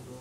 problem.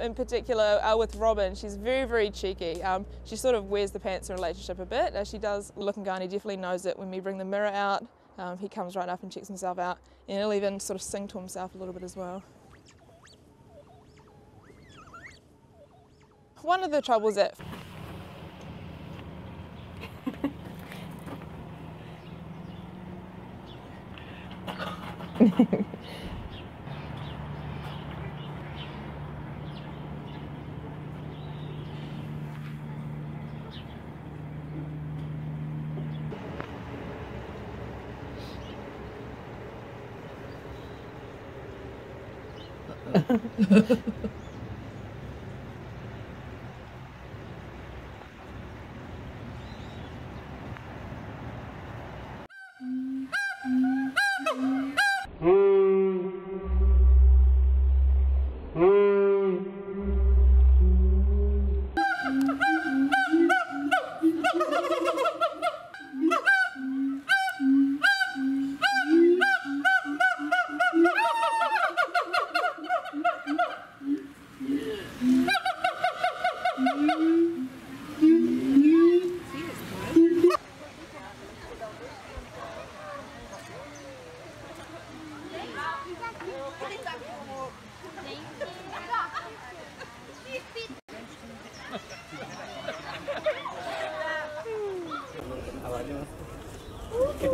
In particular with Robin, she's very, very cheeky. She sort of wears the pants in a relationship a bit. She does look and go, and he definitely knows it. When we bring the mirror out, he comes right up and checks himself out, and he'll even sort of sing to himself a little bit as well. One of the troubles that Thank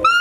you.